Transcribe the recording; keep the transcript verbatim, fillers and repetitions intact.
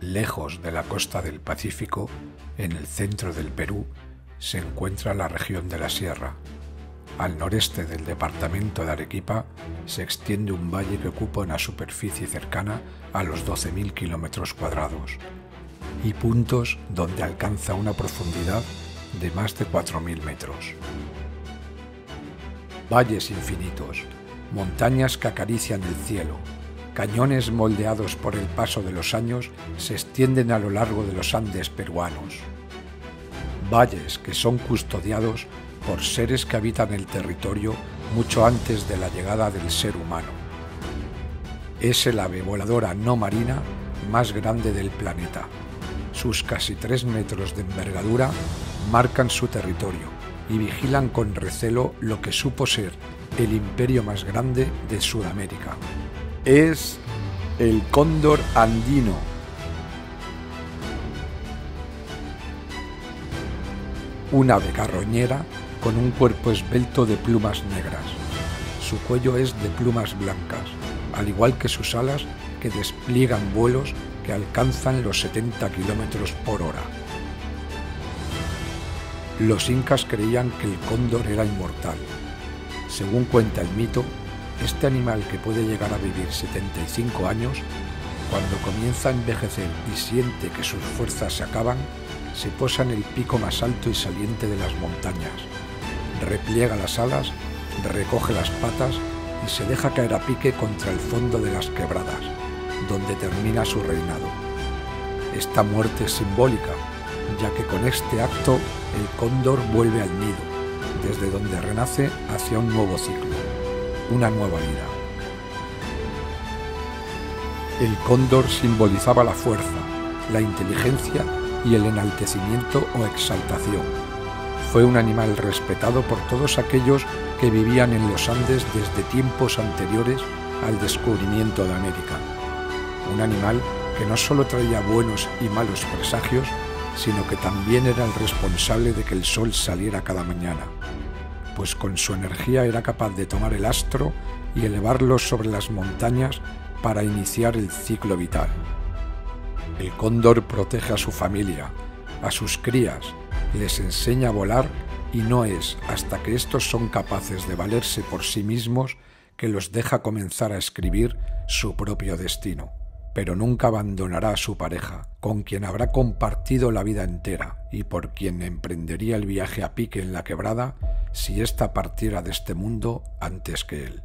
Lejos de la costa del Pacífico, en el centro del Perú, se encuentra la región de la Sierra. Al noreste del departamento de Arequipa se extiende un valle que ocupa una superficie cercana a los doce mil kilómetros cuadrados y puntos donde alcanza una profundidad de más de cuatro mil metros. Valles infinitos, montañas que acarician el cielo, cañones moldeados por el paso de los años se extienden a lo largo de los Andes peruanos. Valles que son custodiados por seres que habitan el territorio mucho antes de la llegada del ser humano. Es el ave voladora no marina más grande del planeta. Sus casi tres metros de envergadura marcan su territorio y vigilan con recelo lo que supo ser el imperio más grande de Sudamérica. Es el cóndor andino. Un ave carroñera con un cuerpo esbelto de plumas negras. Su cuello es de plumas blancas, al igual que sus alas, que despliegan vuelos que alcanzan los setenta kilómetros por hora. Los incas creían que el cóndor era inmortal. Según cuenta el mito, este animal, que puede llegar a vivir setenta y cinco años, cuando comienza a envejecer y siente que sus fuerzas se acaban, se posa en el pico más alto y saliente de las montañas, repliega las alas, recoge las patas y se deja caer a pique contra el fondo de las quebradas, donde termina su reinado. Esta muerte es simbólica, ya que con este acto el cóndor vuelve al nido, desde donde renace hacia un nuevo ciclo, una nueva vida. El cóndor simbolizaba la fuerza, la inteligencia y el enaltecimiento o exaltación. Fue un animal respetado por todos aquellos que vivían en los Andes desde tiempos anteriores al descubrimiento de América. Un animal que no solo traía buenos y malos presagios, sino que también era el responsable de que el sol saliera cada mañana, pues con su energía era capaz de tomar el astro y elevarlo sobre las montañas para iniciar el ciclo vital. El cóndor protege a su familia, a sus crías, les enseña a volar y no es hasta que estos son capaces de valerse por sí mismos que los deja comenzar a escribir su propio destino. Pero nunca abandonará a su pareja, con quien habrá compartido la vida entera y por quien emprendería el viaje a pique en la quebrada si ésta partiera de este mundo antes que él.